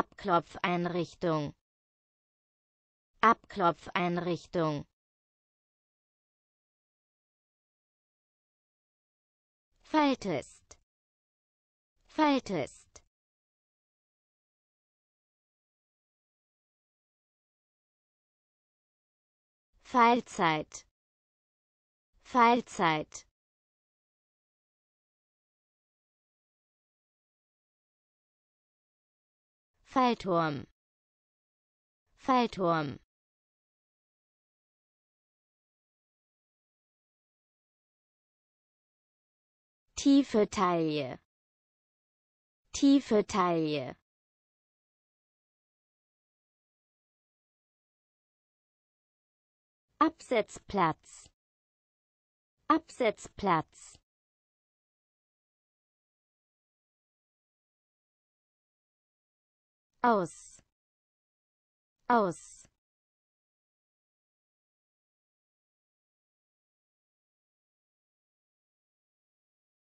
Abklopfeinrichtung, Abklopfeinrichtung, Falltest, Falltest, Fallzeit, Fallzeit, Fallturm, Fallturm, tiefe Taille, tiefe Taille, Absetzplatz, Absetzplatz, aus, aus,